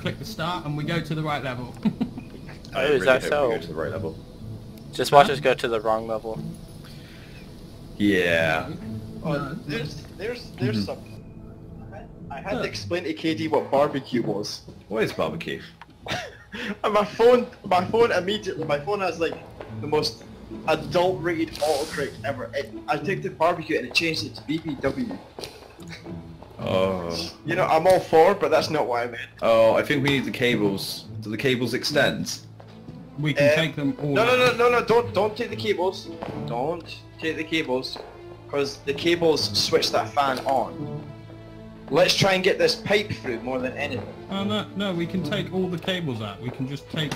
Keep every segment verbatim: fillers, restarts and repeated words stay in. click the start, and we go to the right level. I oh, is really that so? We go to the right level. Just watch huh? us go to the wrong level. Yeah. Oh, no. There's, there's, there's mm-hmm. some. I had to explain to K D what barbecue was. What is barbecue? And my phone, my phone immediately, my phone has like the most adult-rated autocorrect ever. It, I took the barbecue and it changed it to B B W. Oh. You know, I'm all for it, but that's not what I meant. Oh, I think we need the cables. Do the cables extend? We can uh, take them all. No, no, no, no, no! Don't, don't take the cables. Don't take the cables, because the cables switch that fan on. Let's try and get this pipe through more than anything. Oh no, no, we can take all the cables out. We can just take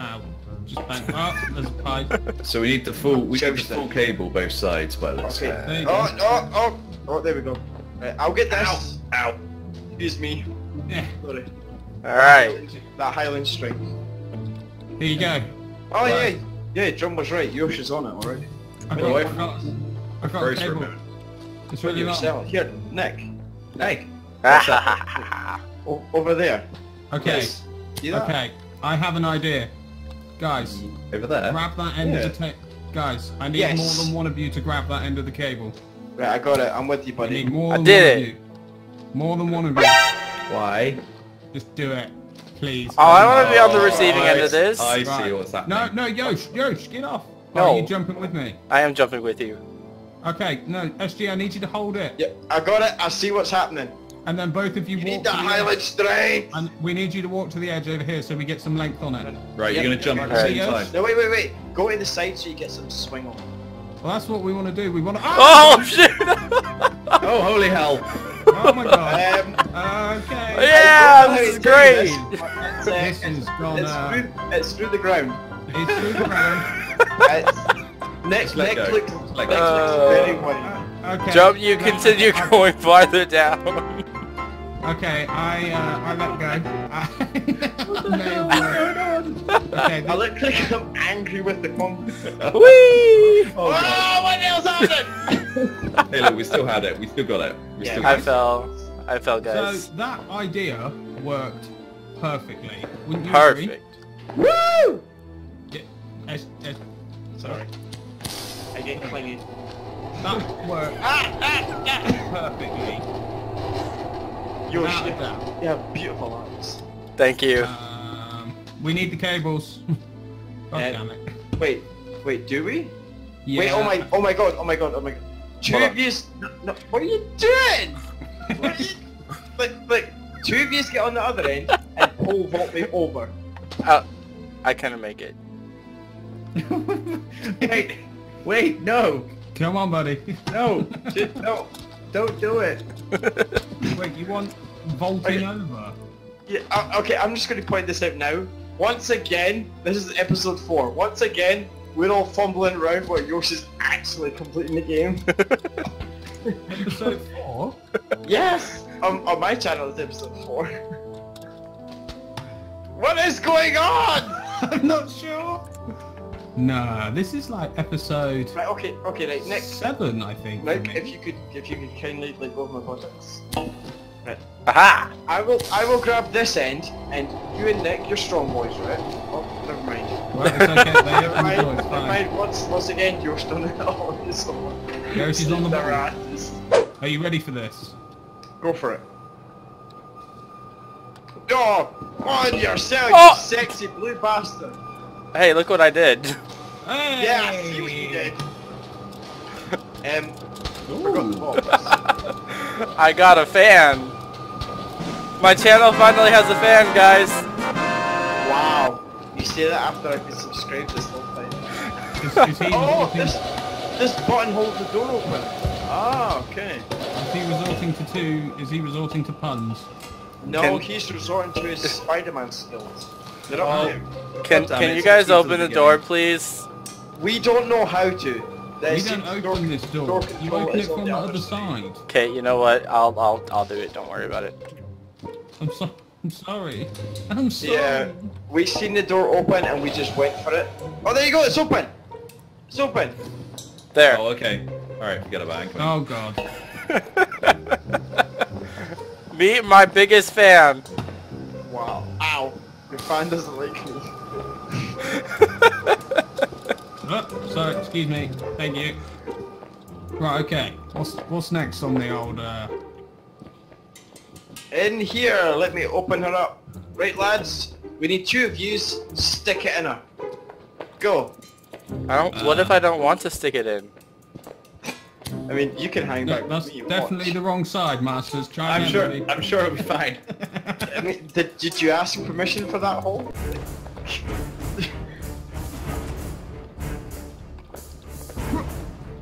out, just bang up as a pipe. So we need the full, we need the full cable both sides, by the looks of it. Oh, oh, oh, oh! There we go. Right, I'll get this. Ow! Ow! Excuse me. Yeah. Sorry. All right. That Highland strike. Here you go. Oh right. yeah, yeah. John was right. Yoshi's on it already. I got, I got, I got a cable. It's really long. Here, Nick. Nick. Over there. Okay. Yes. Okay. I have an idea, guys. Over there. Grab that end yeah. of the tape, guys. I need yes. more than one of you to grab that end of the cable. Right, I got it. I'm with you, buddy. You need more I than did one it. Of you. More than one of you. Why? Just do it. Please. Oh, I want to be on the receiving end of this. I right. see what's happening. No, no, Yosh, Yosh, get off. No. Are you jumping with me? I am jumping with you. Okay, no, S G, I need you to hold it. Yeah, I got it. I see what's happening. And then both of you, you walk need that Highland strength. And we need you to walk to the edge over here so we get some length on it. Right, yep. You're going to jump at the same time. No, wait, wait, wait. Go in the side so you get some swing on. Well, that's what we want to do. We want to... Oh, oh shit! Oh, holy hell. Oh my god. Um, okay. Yeah, I this is great. This, uh, this is gone, it's, uh, through, it's through the ground. It's through the ground. It's, next, next, next, looks, like, next uh, looks very funny. Okay. Jump, you continue uh, going farther down. Okay, I, uh, I let go. I what the hell is going on? Okay, I look like I'm angry with the pump. Whee! Oh, oh what the hell's happening? Hey look, we still had it, we still got it. We yeah, still I fell. It. I fell, guys. So, that idea worked perfectly. Wouldn't you Perfect. Agree? Woo! Yeah, I, I, sorry. I get clingy. That worked ah, ah, ah. perfectly. Your shit. You have beautiful arms. Thank you. Um, we need the cables. God damn it. Wait, wait, do we? Yeah. Wait, oh my, oh my god, oh my god, oh my god. Two of you, no, no, what are you doing? What are you, look, look, two of you get on the other end and pull vault me over. Uh, I can't make it. Wait, wait, no. Come on, buddy. No, no. Don't do it! Wait, you want vaulting okay. over? Yeah, uh, okay, I'm just going to point this out now. Once again, this is episode four. Once again, we're all fumbling around while Yosh is actually completing the game. Episode four? Yes! On, on my channel, it's episode four. What is going on? I'm not sure! Nah, this is like episode. Right, okay, okay, right. Nick. Seven, I think. Nick, if you could, if you could kindly let go of my buttons. Right. Aha! I will, I will grab this end, and you and Nick, you're strong boys, right? Oh, never mind. Well, it's okay. Never mind. Boys, never mind. Once, once again, you're still on this one. Yosh is on the rat. Are you ready for this? Go for it. Oh, on yourself, oh! You sexy blue bastard. Hey, look what I did. Hey. Yeah, I see what you did. um, I, I got a fan. My channel finally has a fan, guys. Wow. You say that after I've been subscribed this whole time. Oh, this, this button holds the door open. Ah, okay. Is he resorting to two, is he resorting to puns? No, Can he's resorting to his Spider-Man skills. They're not oh. new. Can, can you guys open the door, please? We don't know how to. There's you don't open this door. You open it from the other side. Okay, you know what? I'll I'll I'll do it. Don't worry about it. I'm so I'm sorry. I'm sorry. Yeah, we seen the door open and we just went for it. Oh, there you go. It's open. It's open. There. Oh, okay. All right, forget about it. Oh God. Meet my biggest fan. Wow. Ow. Your fan doesn't like me. Oh, sorry, excuse me. Thank you. Right, okay. What's what's next on the old uh in here, let me open her up. Right lads, we need two of you, stick it in her. Go. I don't uh, what if I don't want to stick it in? I mean, you can hang no, back. That's you definitely watch. The wrong side, Masters. Try I'm sure. Everybody. I'm sure it'll be fine. I mean, did, did you ask permission for that hole?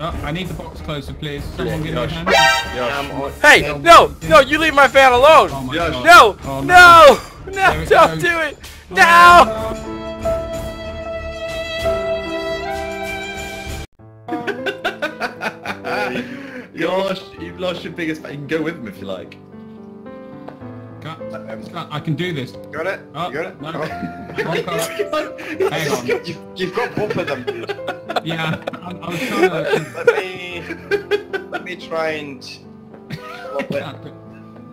Oh, I need the box closer, please. Someone give me a hand. Josh. Hey, no, no, no! You leave my fan alone. Oh my no, oh, no, no, no! Don't do it! Oh, no! no. You lost, you've lost your biggest fan. You can go with him if you like. Can't, can't, I can do this. Got it? Oh, you got it? No. Oh, hang on. Got, you've, you've got both of them. Yeah, I, I was trying to... Let me... Let me try and...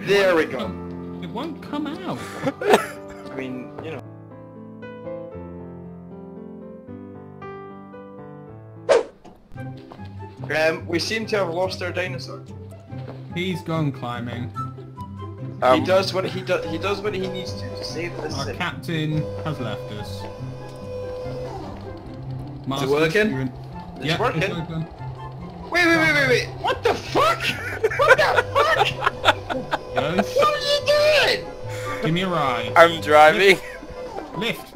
There we go. It won't come out. I mean, you know... Um, we seem to have lost our dinosaur. He's gone climbing. Um, he does what he does. He does what he needs to to save this city. Our captain has left us. Masters, is it working? In... It's yep, working. It's working. Wait, wait, wait, wait, wait! What the fuck? What the fuck? Yes. What are you doing? Give me a ride. I'm driving. Lift. Lift.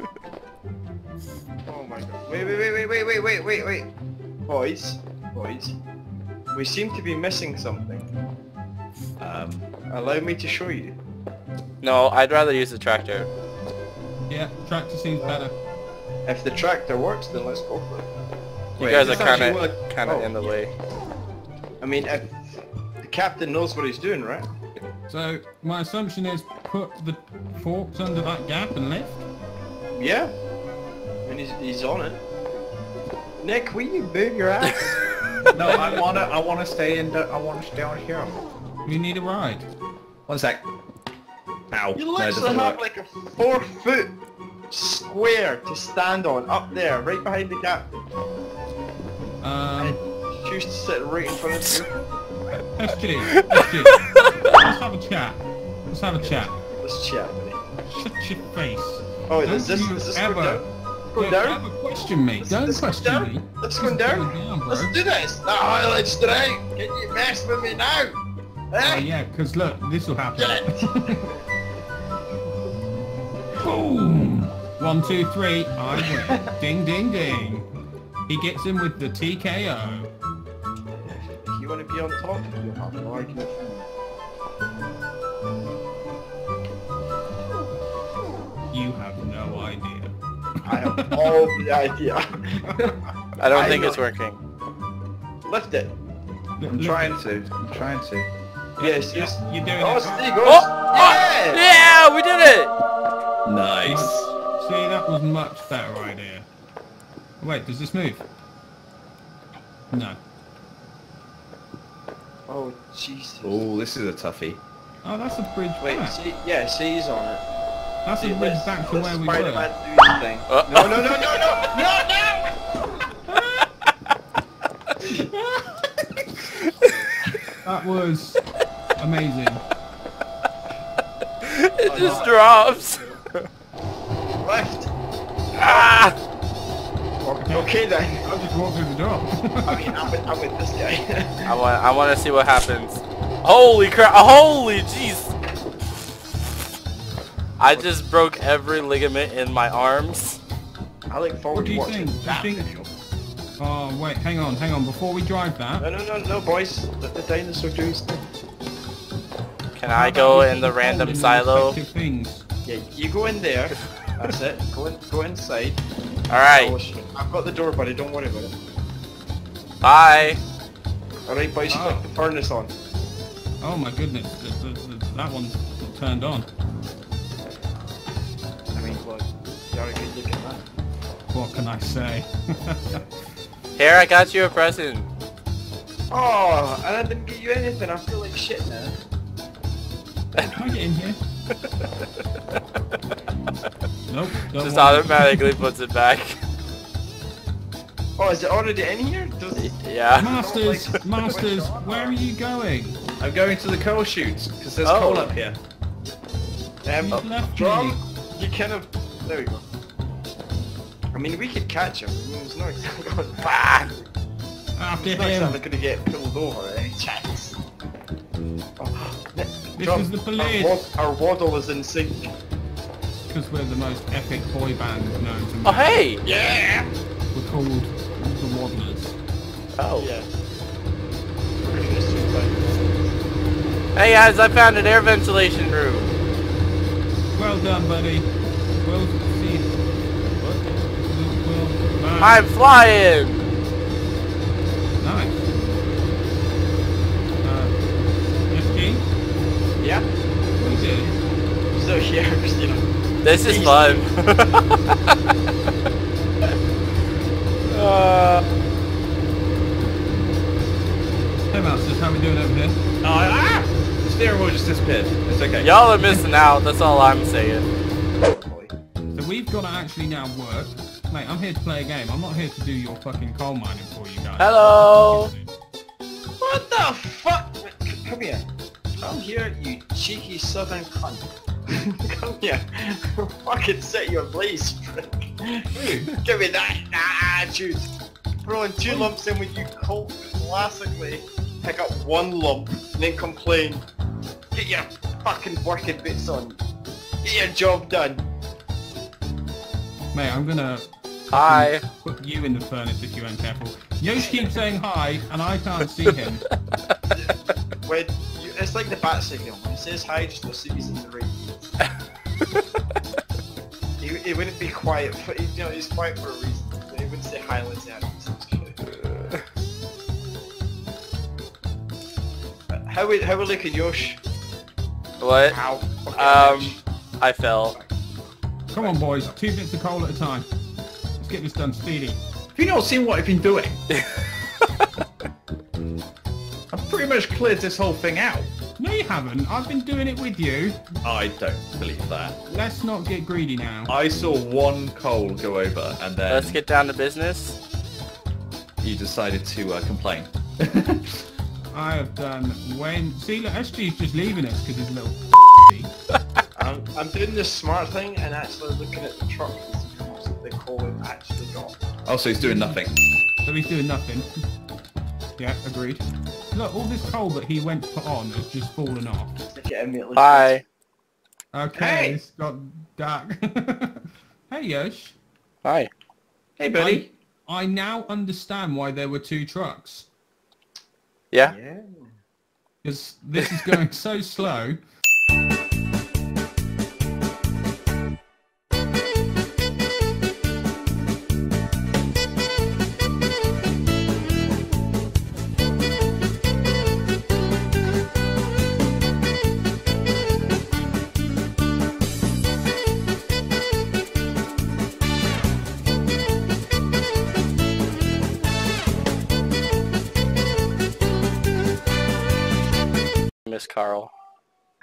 Oh my god! Wait, wait, wait, wait, wait, wait, wait, wait, boys. Boys, we seem to be missing something. Um, allow me to show you. No, I'd rather use the tractor. Yeah, the tractor seems better. If the tractor works, then let's go for it. You Wait, guys are kind of kind of in the way. I mean, if the captain knows what he's doing, right? So my assumption is put the forks under that gap and lift. Yeah, and he's he's on it. Nick, will you move your ass? No, I wanna, I wanna stay in the, I wanna stay on here. You need a ride. One sec. Ow. You literally no, have work. like a four foot square to stand on, up there, right behind the gap. Um. And choose to sit right in front of you. S G, S G. Let's have a chat. Let's have a chat. Let's chat, mate. Shut your face. Oh, is this, is this ever? Go down? Don't question me. Let's, don't let's question down. me. Let's go down. down let's do this. That highlight's straight. Can you mess with me now? Eh? Oh yeah, because look, this will happen. Boom. One, two, three. I win. Ding, ding, ding. He gets him with the T K O. If you want to be on top, you'll have to like it. You have no idea. I have all the idea. I don't I think know. it's working. Lift it. I'm trying to. I'm trying to. Yes, yes. yes. You're doing oh, it. Steve, oh, oh, yeah! yeah, we did it! Nice. See, that was much better idea. Wait, does this move? No. Oh, Jesus. Oh, this is a toughie. Oh, that's a bridge Wait, back. See, yeah, see, he's on it. That's a bridge back to where we were. Thing. Uh, no, no, no, no, no, no, no! That was amazing. It oh, just no. drops. Left. Ah! Okay, okay then. I'll just walk through the door. I mean, I'm with, I'm with this guy. I want, I want to see what happens. Holy crap! Holy jeez! I just broke every ligament in my arms. I look forward to watching that video. Oh wait, hang on, hang on, before we drive that... No, no, no, no, boys, let the dinosaur do his thing. Can I go in the random silo? Yeah, you go in there, that's it, go in, go inside. Alright. Oh, I've got the door, buddy, don't worry about it. Bye! Alright boys, you got the furnace on. Oh my goodness, that one's turned on. What can I say? Here, I got you a present. Oh, and I didn't get you anything. I feel like shit now. Can I get in here? Nope. Just one. Automatically puts it back. Oh, is it already in here? Does it? Yeah. Masters, like Masters, where are you going? I'm going to the coal chutes, because there's oh. coal up here. Um, oh. Drum, you kind of... There we go. I mean, we could catch him. I mean, it's not exactly... After it's him. Not going to get pulled over any chance. Oh. This Drum, is the police. Our, wad our waddle is in sync. Because we're the most epic boy band known to me. Oh, hey! Yeah! We're called the Waddlers. Oh. Yeah. Hey guys, I found an air ventilation room. Well done, buddy. We'll see. What? We'll, we'll, um, I'm flying! Nice. Uh, S G? Yeah? What are you doing? So shares, you know. This is fun. uh. Hey, Masters, how are we doing over here? Oh, ah! The steering wheel just disappeared. It's okay. Y'all are missing out, that's all I'm saying. So we've got to actually now work. Mate, I'm here to play a game. I'm not here to do your fucking coal mining for you guys. Hello! What the fuck? Come here. Come here, you cheeky southern cunt. Come here. Fucking set you ablaze. Give me that, that attitude. We're on two lumps in with you colt classically. Pick up one lump and then complain. Get your fucking working bits on. Get your job done. Mate, I'm gonna hi. Put you in the furnace if you aren't careful. Yosh keeps saying hi and I can't see him. When you, it's like the bat signal. When he says hi, just assume he's in the right. he, he wouldn't be quiet. For, you know, he's quiet for a reason. He wouldn't say hi like that. How we, how we look at Yosh? What? Ow, um, bitch. I fell. Come on boys, two bits of coal at a time. Let's get this done speedy. Have you not seen what I've been doing? I've pretty much cleared this whole thing out. No you haven't, I've been doing it with you. I don't believe that. Let's not get greedy now. I saw one coal go over and then... Let's get down to business. You decided to uh, complain. I have done when... See, look, S G's just leaving us because he's a little I'm, I'm doing this smart thing and actually looking at the truck and seeing how much the coal it actually got. Oh, so he's doing nothing. So he's doing nothing. Yeah, agreed. Look, all this coal that he went to put on has just fallen off. Stick it immediately. Bye. Okay, hey. It's got dark. Hey, Yosh. Hi. Hey, buddy. I, I now understand why there were two trucks. Yeah? Because yeah. This is going so slow. Carl.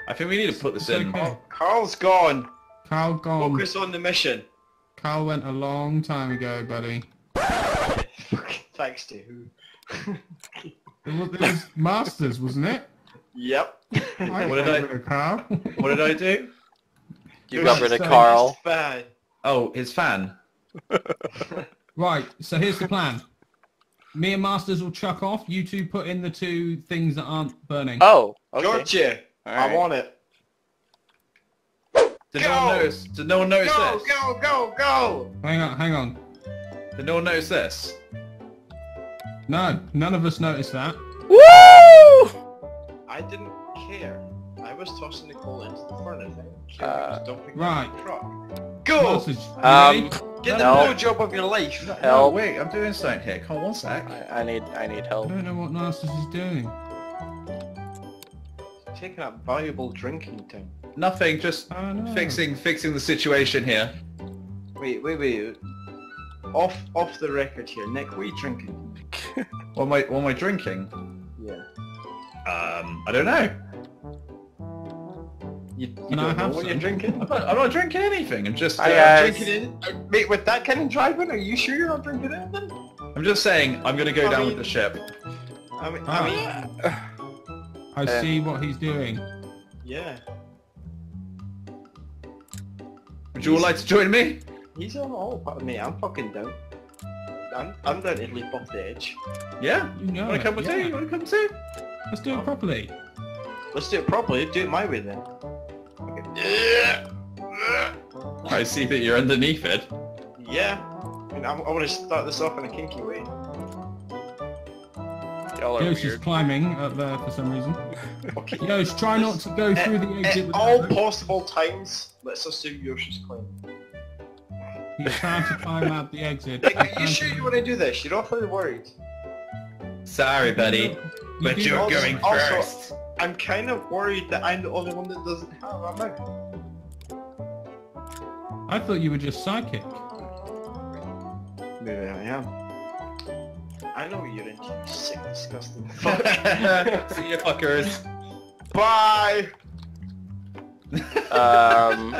I think we need to put this it's in. Okay. Oh, Carl's gone. Carl gone. Focus on the mission. Carl went a long time ago, buddy. Thanks to who? It was Masters, wasn't it? Yep. I what did I do, Carl? What did I do? You got rid of so Carl. His oh, his fan. Right, so here's the plan. Me and Masters will chuck off. You two put in the two things that aren't burning. Oh, okay. Gotcha. Right. I want it. Did go! no one notice? Did no one notice go, this? Go, go, go, go! Hang on, hang on. Did no one notice this? No, none of us noticed that. Woo! I didn't care. I was tossing the coal into the furnace. Uh, don't pick right. The truck. Go! Masters, um. Ready? Get no. the no job of your life. Help. No, wait, I'm doing something here. Come on, one sec. I, I need, I need help. I don't know what Masters is doing. He's taking up valuable drinking time. Nothing, just oh, fixing, no. fixing the situation here. Wait, wait, wait. Off, off the record here, Nick. What are you drinking? what am I, what am I drinking? Yeah. Um, I don't know. You, you and don't I know what some. You're drinking? I'm not, I'm not drinking anything. I'm just uh, uh, drinking in. Uh, mate, with that kind of driving, are you sure you're not drinking anything? I'm just saying, I'm going to go I down mean, with the ship. I mean, ah. I, mean uh, I uh, see what he's doing. Yeah. Would you he's, all like to join me? He's on all part of me. I'm fucking down. I'm, I'm down to leap off the edge. Yeah. You know. Want to come with yeah. me? You want to come too? Let's do it properly. Let's do it properly. Do it my way then. Okay. I see that you're underneath it. Yeah. I mean, I'm, I want to start this off in a kinky way. Yosh's climbing up there for some reason. Okay. Yosh, try not to go through the exit. At all possible times, let's assume Yoshi's climbing. He's trying to climb out the exit. Like, are you sure you want to do this? You're awfully worried. Sorry, buddy, but you're going first. I'm kind of worried that I'm the only one that doesn't have a mouth. I thought you were just sidekick. Maybe I am. I know what you're into, you sick, disgusting fuck. See you fuckers. Bye! um...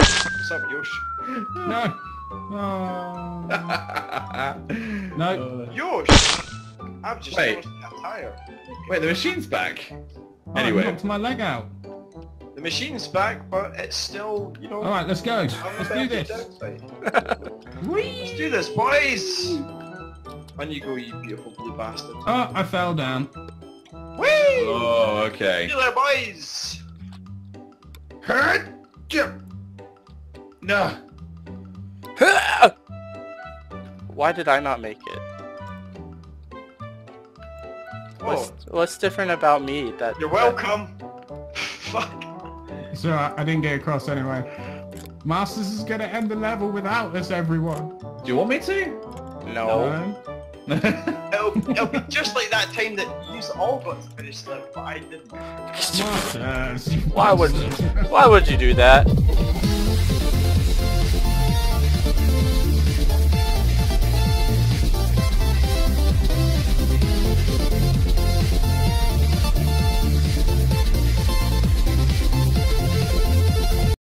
What's up, Yosh? No! Oh. No. Yosh! I'm just Wait. noticing a tire. Wait, the machine's back. Oh, anyway. I knocked my leg out. The machine's back, but it's still, you know... Alright, let's go. Let's do this. Let's do this, boys! On you go, you beautiful blue bastard. Oh, I fell down. Whee! Oh, okay. See you there, boys! Hurt! No. Why did I not make it? What's, what's different about me? That You're welcome! That... Fuck. So I, I didn't get across anyway. Masters is gonna end the level without us, everyone. Do you want me to? No. no. it'll, it'll be just like that time that you all got to finish it, but I didn't. Masters. Why would Why would you do that?